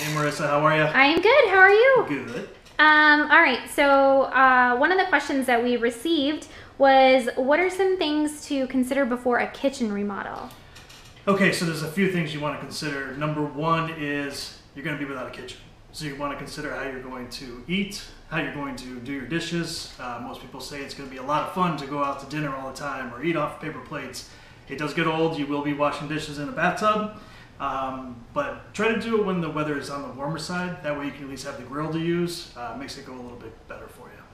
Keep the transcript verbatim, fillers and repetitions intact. Hey Marissa, how are you? I am good. How are you? Good. Um, all right. So uh, one of the questions that we received was, what are some things to consider before a kitchen remodel? Okay, so there's a few things you want to consider. Number one is you're going to be without a kitchen. So you want to consider how you're going to eat, how you're going to do your dishes. Uh, most people say it's going to be a lot of fun to go out to dinner all the time or eat off paper plates. It does get old. You will be washing dishes in a bathtub. Um, but try to do it when the weather is on the warmer side. That way you can at least have the grill to use. Uh, makes it go a little bit better for you.